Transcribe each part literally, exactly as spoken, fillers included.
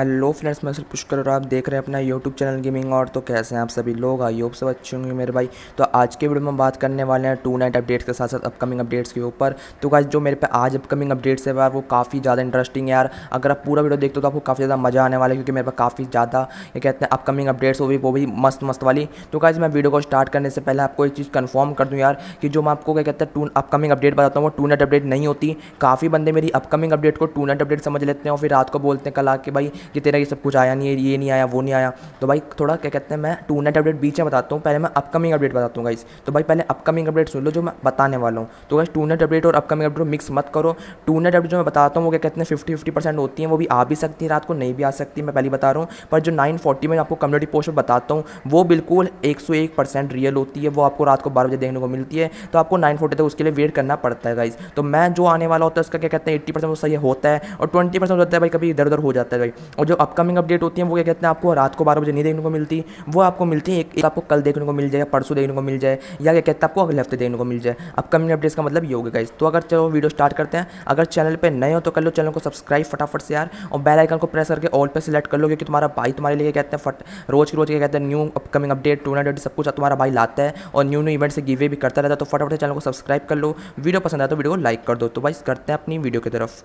Hello friends, मैं पुष्कर कर और आप देख रहे हैं अपना यूट्यूब चैनल गेमिंग। और तो कैसे हैं आप सभी लोग, आई होप सब अच्छे होंगे मेरे भाई। तो आज के वीडियो में बात करने वाले हैं टू नाइट अपडेट्स के साथ साथ अपकमिंग अपडेट्स के ऊपर। तो गाइस, जो मेरे पे आज अपकमिंग अपडेट्स है यार, वो काफ़ी ज़्यादा इंटरेस्टिंग है यार। अगर आप पूरा वीडियो देखते हो तो आपको काफ़ी ज़्यादा मज़ा आने वाला है, क्योंकि मेरे पास काफ़ी ज़्यादा ये कहते हैं अपकमिंग अपडेट्स, वो भी वो भी मस्त मस्त वाली। तो गाइस, मैं वीडियो को स्टार्ट करने से पहले आपको एक चीज़ कन्फर्म कर दूँ यार कि जो मैं आपको क्या कहते हैं टू अपकमिंग अपडेट बताता हूँ, वो टू नाइट अपडेट नहीं होती। काफ़ी बंदे मेरी अपकमिंग अपडेट को टू नाइट अपडेट समझ लेते हैं और फिर रात को बोलते हैं कल आके भाई कि तेरा ये सब कुछ आया नहीं है, ये नहीं आया, वो नहीं आया। तो भाई थोड़ा क्या कहते हैं, मैं टू नाइट अपडेट बीच में बताता हूँ, पहले मैं अपकमिंग अपडेट बताता हूँ गाइस। तो भाई पहले अपकमिंग अपडेट सुन लो जो मैं बताने वाला हूँ। तो गाइस, टू नाइट अपडेट और अपकमिंग अपडेट मिक्स मत करो। टू नाइट अपडेट जो मैं बताता हूँ वो क्या कहते हैं फिफ्टी फिफ्टी परसेंट होती है, वो भी आ भी सकती है रात को, नहीं भी आ सकती, मैं पहले बता रहा हूँ। पर जो नाइन फोर्टी में आपको कम्युनिटी पोस्ट पर बताता हूँ वो बिल्कुल एक सौ एक परसेंट रियल होती है, वो आपको रात को बारह बजे देखने को मिलती है। तो आपको नाइन फोर्टी तक उसके लिए वेट करना पड़ता है गाइस। तो मैं जो आने वाला होता है उसका क्या कहते हैं एट्टी परसेंट सही होता है और ट्वेंटी परसेंट होता है भाई कभी इधर उधर हो जाता है भाई। और जो अपकमिंग अपडेट होती है वो क्या कहते हैं आपको रात को बारह बजे नहीं देखने को मिलती, वो आपको मिलती है एक, एक आपको कल देखने को मिल जाए, परसों देखने को मिल जाए, या क्या कहते हैं आपको अगले हफ्ते देखने को मिल जाए। अपकमिंग अपडेट्स का मतलब ये होगा गाइस। तो अगर चलो वीडियो स्टार्ट करते हैं। अगर चैनल पर नए हो तो कर लो चैनल को सब्सक्राइब फटाफट से यार, और बेल आइकन को प्रेस करके ऑल पे सिलेक्ट कर लो, क्योंकि तुम्हारा भाई तुम्हारे लिए कहते हैं फट रोज के रोज क्या कहते हैं new upcoming update tonight सब कुछ तुम्हारा भाई लाता है और न्यू न्यू इवेंट से गिवे भी करता रहता है। तो फटाफट से चैनल को सब्सक्राइब कर लो, वीडियो पसंद आए तो वीडियो को लाइक कर दो। तो भाई करते हैं अपनी वीडियो की तरफ।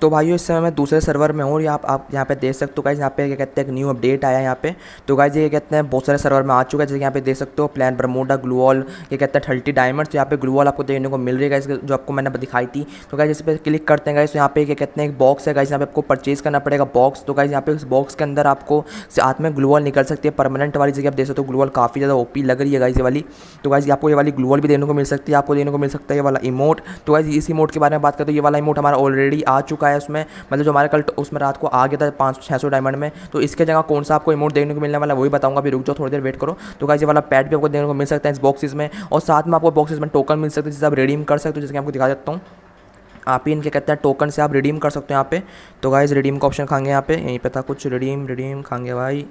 तो भाइयों, इस समय मैं दूसरे सर्वर में हूँ और आप आप यहाँ पे देख सकते हो गाइस, यहाँ पे क्या कहते हैं एक न्यू अपडेट आया है यहाँ पे। तो गाइस ये कहते हैं बहुत सारे सर्वर में आ चुका है, जैसे यहाँ पे देख सकते हो प्लान बरमोडा ग्लूवॉल, ये कहते हैं थर्टी डायमंड्स। यहाँ पे ग्लूवॉल आपको देखने को मिल रही है जो आपको मैंने दिखाई थी। तो गाइस इस पर क्लिक करते हैं गाइस, यहाँ पे क्या कहते हैं एक बॉक्स है गाइस, यहाँ पे आपको परचेज करना पड़ेगा बॉक्स। तो गाइस यहाँ पे उस बॉक्स के अंदर आपको साथ में ग्लूवॉल निकल सकती है परमानेंट वाली, जगह आप देख सकते हो ग्लूवॉल काफ़ी ज़्यादा ओपी लग रही है गाइस ये वाली। तो गाइस आपको ये वाली ग्लूवॉल भी देखने को मिल सकती है, आपको देखने को मिल सकता है ये वाला इमोट। तो गाइस इस इमोट के बारे में बात करते हैं, ये वाला इमोट हमारा ऑलरेडी आ चुका है, उसमें मतलब जो हमारे कल उसमें रात को आ गया था पाँच छः सौ डायमंड में। तो इसके जगह कौन सा आपको इमोट देखने को मिलने वाला वही बताऊंगा, अभी रुक जाओ थोड़ी देर वेट करो। तो गाइस ये वाला पैड भी आपको देखने को मिल सकता है इस बॉक्सेस में, और साथ में आपको बॉक्सेस में टोकन मिल सकते हैं जिससे आप रिडीम कर सकते हो, जिसके आपको दिखा देता हूँ। आप ही इनके कहते हैं टोकन से आप रिडीम कर सकते हो यहाँ पे। तो गाइस रिडीम का ऑप्शन खाएंगे यहाँ पे, यहीं पे था कुछ रिडीम रिडीम खाएंगे भाई।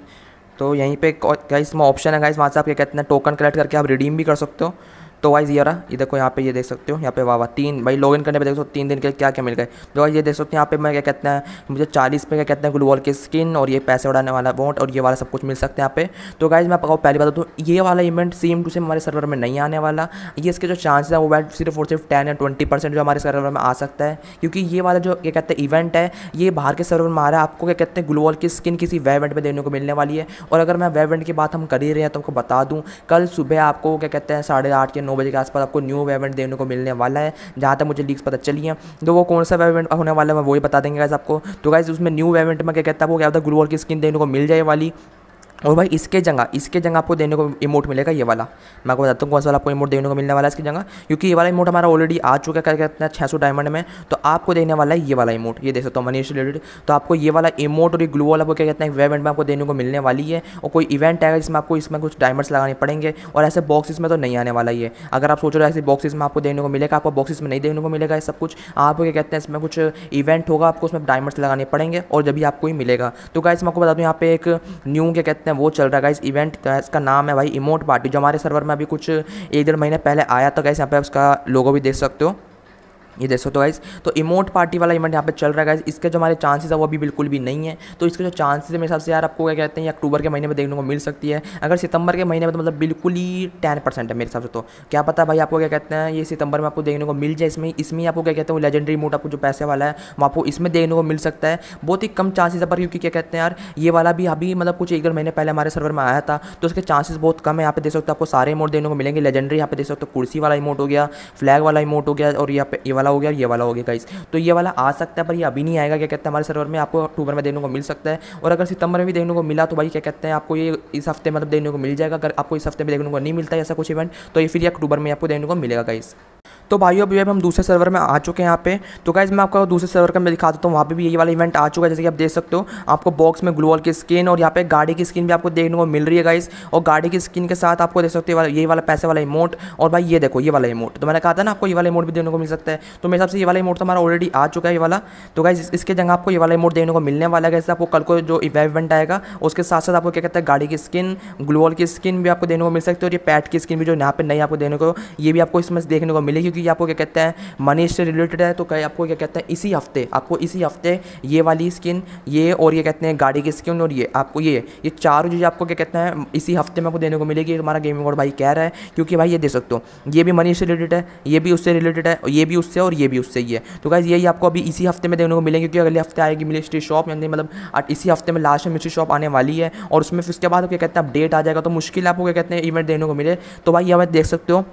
तो यहीं पे गाइस में ऑप्शन है गाइस, वहाँ से आप क्या कहते हैं टोकन कलेक्ट करके आप रिडीम भी कर सकते हो। तो वाइज ये रहा, ये देखो यहाँ पे ये देख सकते हो यहाँ पे वाह तीन भाई लॉगिन करने पे देख सकते हो तीन दिन के क्या क्या मिल गए। तो वाइज ये देख सकते हो यहाँ पे मैं क्या कहते हैं मुझे चालीस पे क्या कहते हैं ग्लूवॉल की स्किन और ये पैसे उड़ाने वाला वोट और ये वाला सब कुछ मिल सकता है यहाँ पे। तो गाइज मैं आपको पहली बात बताऊँ, ये वाला इवेंट सेम टू सेम हमारे सर्वर में नहीं आने वाला। ये इसके जो चांसेस है वो बैट सिर्फ और सिर्फ टेन या ट्वेंटी परसेंट जो हमारे सर्वर में आ सकता है, क्योंकि ये वाला जो क्या कहते हैं इवेंट है ये बाहर के सर्वर में आ रहा है। आपको क्या कहते हैं ग्लूवॉल की स्किन किसी वेब इवेंट में देने को मिलने वाली है। और अगर मैं वेब इवेंट की बात हम कर ही रहे हैं तो आपको बता दूँ कल सुबह आपको क्या कहते हैं साढ़े आठ नौ बजे के आसपास आपको न्यू वेब इवेंट देखने को मिलने वाला है, जहाँ तक मुझे लीक्स पता चली है। तो वो कौन सा वेब इवेंट होने वाला है मैं वही बता देंगे गाइस आपको। तो गाइस उसमें न्यू वेब इवेंट में क्या कहता है वो क्या होता है ग्लूवॉल की स्किन देखने को मिल जाए वाली, और भाई इसके जगह इसके जगह आपको देने को इमोट मिलेगा ये वाला। मैं आपको बताता हूँ कौन सा वाला आपको इमोट देने को मिलने वाला है इसकी जगह, क्योंकि ये वाला इमोट हमारा ऑलरेडी आ चुका है क्या कहते हैं छः सौ डायमंड में। तो आपको देने वाला है ये वाला इमोट, ये देख सकते हो मनी से रिलेटेड। तो आपको ये वाला इमोट और ये ग्लूवॉल आपको क्या कहते हैं वेब इवेंट में आपको देने को मिलने वाली है। और कोई इवेंट आएगा जिसमें आपको इसमें कुछ डायमंड्स लगाने पड़ेंगे, और ऐसे बॉक्सेस में तो नहीं आने वाला ये। अगर आप सोच रहे हो ऐसे बॉक्सेस में आपको देने को मिलेगा, आपको बॉक्सेस में नहीं देने को मिलेगा ये सब कुछ। आपको क्या कहते हैं इसमें कुछ इवेंट होगा आपको उसमें डायमंड्स लगाने पड़ेंगे और जब भी आपको ही मिलेगा। तो गाइस मैं आपको बता दूँ यहाँ पे एक न्यू क्या कहते हैं वो चल रहा है इस इवेंट, इसका नाम है भाई इमोट पार्टी, जो हमारे सर्वर में अभी कुछ एक डेढ़ महीने पहले आया था गाइस। यहाँ पे उसका लोगो भी देख सकते हो, ये देख सकते हो गाइस। तो इमोट पार्टी वाला इवेंट यहाँ पे चल रहा है गाइस, इसके जो हमारे चांसेस है वो अभी बिल्कुल भी नहीं है। तो इसके जो चांसेस है मेरे हिसाब से यार आपको क्या कहते हैं अक्टूबर के महीने में देखने को मिल सकती है। अगर सितंबर के महीने में तो मतलब बिल्कुल ही टेन परसेंट है मेरे हिसाब से। तो क्या पता भाई आपको क्या कहते हैं ये सितंबर में आपको देखने को मिल जाए, इसमें इसमें आपको क्या कहते हैं वो लेजेंडरी इमोट आपको जो पैसे वाला है वो आपको इसमें देखने को मिल सकता है। बहुत ही कम चांसेस है पर, क्योंकि क्या कहते हैं यार ये वाला भी अभी मतलब कुछ एक डेढ़ महीने पहले हमारे सर्वर में आया था, तो उसके चांसेस बहुत कम है। यहाँ पे देख सकते हो आपको सारे इमोट देखने को मिलेंगे लेजेंडरी, यहाँ पे देख सकते हो कुर्सी वाला इमोट हो गया, फ्लैग वाला इमोट हो गया, और यहाँ पे ये वाला हो गया ये वाला हो गया गाइस। तो ये वाला आ सकता है पर ये अभी नहीं आएगा क्या कहते हैं हमारे सर्वर में, आपको अक्टूबर में देखने को मिल सकता है। और अगर सितंबर में भी देखने को मिला तो भाई क्या कहते हैं आपको ये इस हफ्ते मतलब देखने को मिल जाएगा। अगर आपको इस हफ्ते में देखने को नहीं मिलता है ऐसा कुछ इवेंट तो ये फिर अक्टूबर में आपको देखने को मिलेगा गाइस। तो भाइयों अभी हम दूसरे सर्वर में आ चुके हैं यहाँ पे। तो गाइस मैं आपको दूसरे सर्वर का मैं दिखा देता हूँ, वहाँ पे भी यही वाला इवेंट आ चुका है जैसे कि आप देख सकते हो। आपको बॉक्स में ग्लूवॉल की स्किन और यहाँ पे गाड़ी की स्किन भी आपको देखने को मिल रही है गाइस, और गाड़ी की स्किन के साथ आपको देख सकते हो यही वाला पैसे वाला इमोट। और भाई ये देखो ये वाला इमोट, तो मैंने कहा था ना आपको ये वाला इमोट भी देखने को मिल सकता है। तो मेरे हिसाब से ये वाला इमोट हमारा ऑलरेडी आ चुका है ये वाला। तो गाइस इसके जगह आपको ये वाला इमोट देखने को मिलने वाला है गाइस, आपको कल को जो इवेंट आएगा उसके साथ साथ आपको क्या कहते हैं गाड़ी की स्किन ग्लूवॉल की स्किन भी आपको देखने को मिल सकती है, और ये पैट की स्किन भी जो यहाँ पे नहीं आपको देने को ये भी आपको इसमें देखने को मिलेगी। क्योंकि ये आपको क्या कहते हैं मनी से रिलेटेड है, तो क्या आपको क्या कहते हैं इसी हफ्ते आपको इसी हफ्ते ये वाली स्किन, ये और ये कहते हैं गाड़ी की स्किन और ये आपको ये ये चारों चीज़ें आपको क्या कहते हैं इसी हफ्ते में आपको देने को मिलेगी। तुम्हारा गेमिंग कोड भाई कह रहा है क्योंकि भाई ये दे सकते हो, ये भी मनी से रिलेटेड है, ये भी उससे रिलेटेड है, ये भी उससे और ये भी उससे ही है। तो गाइस यही आपको अभी इसी हफ्ते में देने को मिलेंगे क्योंकि अगले हफ्ते आएगी मिस्ट्री शॉप, यानी मतलब इसी हफ्ते में लास्ट में मिस्ट्री शॉप आने वाली है और उसमें फिर उसके बाद क्या कहते हैं अपडेट आ जाएगा, तो मुश्किल आपको क्या कहते हैं इवेंट देने को मिले। तो भाई यहाँ देख सकते हो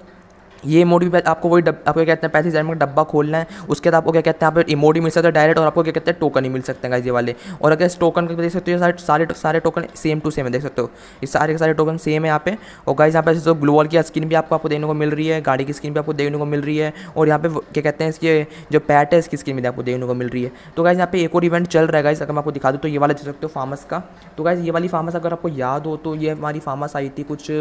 ये इमोट भी आपको वही डब आपको क्या कहते हैं पैसे जैम में डब्बा खोलना है, उसके बाद आपको क्या कहते हैं यहाँ पर इमोट ही मिल सकता है डायरेक्ट और आपको क्या कहते हैं टोकन ही मिल सकते हैं ये वाले। और अगर इस टोकन देख सकते हो सारे सारे सारे टोकन सेम टू सेम है, देख सकते हो ये सारे के सारे टोकन सेम है यहाँ पे। और गाइस यहाँ पे जो ग्लोअल की स्किन भी आपको आपको देने को मिल रही है, गाड़ी की स्किन भी आपको देने को मिल रही है और यहाँ पे क्या कहते हैं इसके जो पैट है इसकी स्किन भी आपको देने को मिल रही है। तो गाइस यहाँ पे एक और इवेंट चल रहा है गाइस, अगर मैं आपको दिखा दूँ तो ये वाला देख सकते हो फार्मस का। तो गाइस ये वाली फार्मस अगर आपको याद हो तो ये हमारी फार्मस आई थी कुछ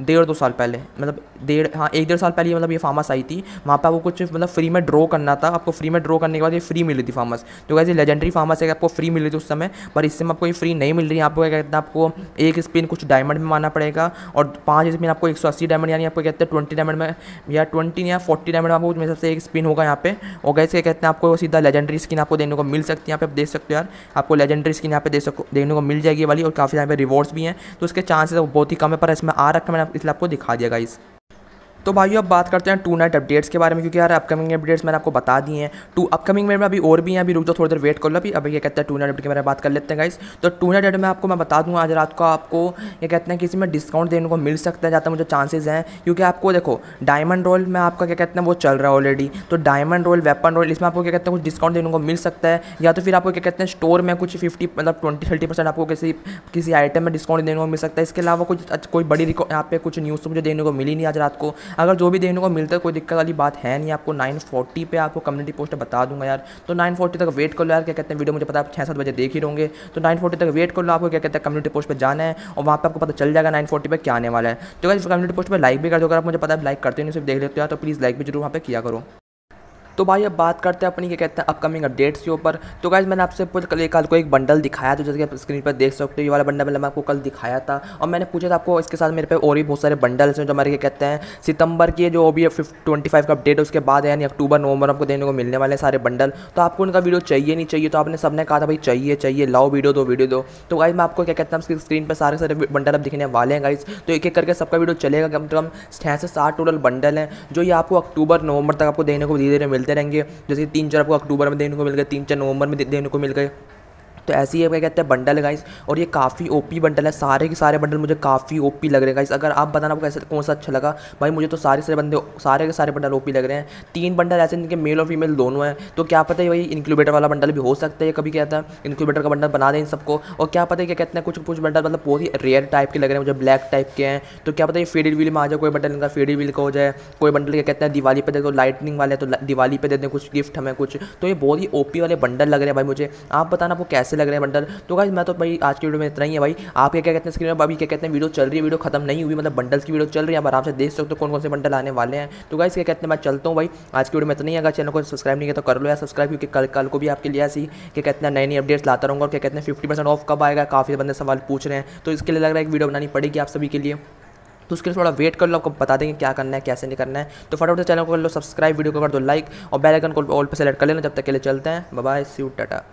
डेढ़ दो साल पहले, मतलब डेढ़ हाँ एक डेढ़ साल पहले मतलब ये फार्मस आई थी। वहाँ पे आपको कुछ मतलब फ्री में ड्रॉ करना था, आपको फ्री में ड्रॉ करने के बाद ये फ्री मिल रही थी फार्मस। तो गाइस ये लेजेंडरी फार्मस है, आपको फ्री मिल रही थी उस समय, पर इससे में आपको ये फ्री नहीं मिल रही है। आपको क्या कहते हैं आपको एक स्पिन कुछ डायमंड में मारना पड़ेगा और पाँच स्पिन आपको एक सौ अस्सी डायमंड यानी आपको कहते हैं ट्वेंटी डायमंड में या ट्वेंटी या फोर्टी डायमंड आपको मेरे हिसाब से एक स्पिन होगा यहाँ पे। और गाइस क्या कहते हैं आपको सीधा लेजेंडरी स्किन आपको देने को मिल सकती है यहाँ पे, आप देख सकते हो यार आपको लेजेंडरी स्किन यहाँ पे दे सको देने को मिल जाएगी वाली। और काफ़ी यहाँ पे रिवॉर्ड्स भी हैं तो उसके चांसेस बहुत ही कम है, पर इसमें आ रखा मैंने इसलिए आपको दिखा दिया गाइस। तो भाई अब बात करते हैं टू नाइट अपडेट्स के बारे में, क्योंकि यार अपकमिंग अपडेट्स मैंने आपको बता दिए हैं। टू अपकमिंग में अभी और भी हैं, अभी रुक जाओ थोड़ी देर वेट कर लो, अभी अभी ये कहते हैं टू नाइट अपडेट के बारे में बात कर लेते हैं गाइस। तो टू नाइट अपडेट में आपको मैं बता दूंगा आज रात को आपको ये कहते हैं किसी में डिस्काउंट देने को मिल सकता है ज़्यादा मुझे चांसेस हैं, क्योंकि आपको देखो डायमंड रोल में आपका क्या कहते हैं वो चल रहा है ऑलरेडी। तो डायमंड रोल वेपन रोल इसमें आपको क्या कहते हैं कुछ डिस्काउंट देने को मिल सकता है, या तो फिर आपको क्या कहते हैं स्टोर में कुछ फिफ्टी मतलब ट्वेंटी थर्टी परसेंट आपको किसी किसी आइटम में डिस्काउंट देने को मिल सकता है। इसके अलावा कुछ कोई बड़ी यहाँ पे कुछ न्यूज़ मुझे देने को मिली नहीं आज रात को। अगर जो भी देने को मिलता है कोई दिक्कत वाली बात है नहीं, आपको नाइन फोर्टी पे आपको कम्युनिटी पोस्ट बता दूंगा यार, तो नाइन फोर्टी तक वेट कर लो यार। क्या कहते हैं वीडियो मुझे पता है आप छः सात बजे देख ही होंगे, तो नाइन फोर्टी तक वेट कर लो। आपको क्या कहते हैं कम्युनिटी पोस्ट पे जाना है और वहाँ पे आपको पता चल जाएगा नाइन फोर्टी पे क्या आने वाला है। तो अगर कम्युनिटी पोस्ट पर लाइक भी कर दो, अगर आप मुझे पता है लाइक करते नहीं सिर्फ देख लेते हो यार, तो प्लीज़ लाइक भी जरूर वहाँ पे किया करो। तो भाई अब बात करते हैं अपनी क्या कहते हैं अपकमिंग अपडेट्स के ऊपर। तो गाइस मैंने आपसे कल एक कल को एक बंडल दिखाया था, जैसे कि आप स्क्रीन पर देख सकते हो ये वाला बंडल मैंने आपको कल दिखाया था। और मैंने पूछा था आपको इसके साथ मेरे पे और भी बहुत सारे बंडल्स हैं जो हमारे क्या कहते हैं सितंबर की जो भी ट्वेंटी फाइव का अपडेट है उसके बाद यानी अक्टूबर नवंबर आपको देने को मिलने वाले सारे बंडल। तो आपको उनका वीडियो चाहिए नहीं चाहिए, तो आपने सबने कहा था भाई चाहिए चाहिए लाओ वीडियो दो वीडियो दो। तो गाइस मैं आपको क्या कहते हैं स्क्रीन पर सारे सारे बंडल आप दिखने वाले हैं गाइस। तो एक एक करके सबका वीडियो चलेगा, कम से कम छः से सात टोटल बंडल हैं जो ये आपको अक्टूबर नवंबर तक आपको देने को धीरे धीरे मिलते रहेंगे। जैसे तीन चार आपको अक्टूबर में देने को मिल गए, तीन चार नवंबर में देने को मिल गए, तो ऐसे ही क्या कहते हैं बंडल गाइस। और ये काफ़ी ओपी बंडल है, सारे के सारे बंडल मुझे काफ़ी ओपी लग रहे हैं गाइस। अगर आप बताना आपको कैसे कौन सा अच्छा लगा, भाई मुझे तो सारे सारे बंदे सारे के सारे बंडल ओपी लग रहे हैं। तीन बंडल ऐसे इनके मेल और फीमेल दोनों हैं, तो क्या पता है भाई इंक्यूबेटर वाला बंडल भी हो सकता है, कभी कहता है इंक्यूबेटर का बंडल बना दें इन सबको। और क्या पता है क्या कहते हैं कुछ कुछ बंडल मतलब बहुत ही रेयर टाइप के लग रहे हैं मुझे, ब्लैक टाइप के हैं, तो क्या पता है फेडेड व्हील में आ जाए कोई बंडल इनका फेडेड व्हील का हो जाए। कोई बंडल क्या कहते हैं दिवाली पर दे दो, लाइटनिंग वाले तो दिवाली पर दे दें कुछ गिफ्ट हमें कुछ। तो ये बहुत ही ओपी वाले बंडल लग रहे हैं भाई मुझे, आप बताना आपको कैसे लग रहे हैं बंडल। तो गाइस मैं तो भाई आज की वीडियो में इतना ही है भाई। आप क्या क्या कहते हैं स्क्रीन पर अभी क्या कहते हैं वीडियो चल रही है, वीडियो खत्म नहीं हुई, मतलब बंडल्स की वीडियो चल रही है, आप आराम से देख सकते हो कौन कौन से बंडल आने वाले हैं। तो गाइस क्या कहते हैं मैं चलता हूँ भाई आज की वीडियो में इतना ही। अगर चैनल को सब्सक्राइब नहीं किया तो कर लो यार सब्सक्राइब, क्योंकि कल कल को भी आपके लिए ऐसी क्या कहते हैं नई नई अपडेट्स लाता रहूँगा। और क्या कहते हैं फिफ्टी परसेंट ऑफ कब आएगा काफ़ी बंदे सवाल पूछ रहे हैं, तो इसके लिए लग रहा है एक वीडियो बनानी पड़ेगी आप सभी के लिए, तो उसके लिए थोड़ा वेट कर लो, आपको बता देंगे क्या करना है कैसे नहीं करना है। तो फटाफट से चैनल को कर लो सब्सक्राइब, वीडियो को कर दो लाइक और बेल आइकन को ऑल पर सेलेक्ट कर लेना। जब तक के लिए चलते हैं, bye bye, see you, Tata.